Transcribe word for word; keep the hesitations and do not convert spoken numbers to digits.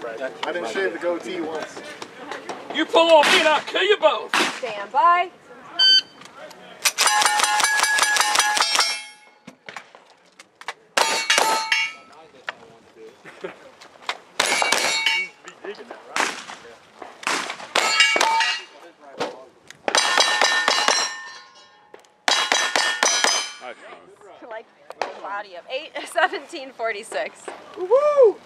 I didn't shave the goatee once. You pull on me and I'll kill you both! Stand by. Like, body of eight, seventeen forty-six. Woo!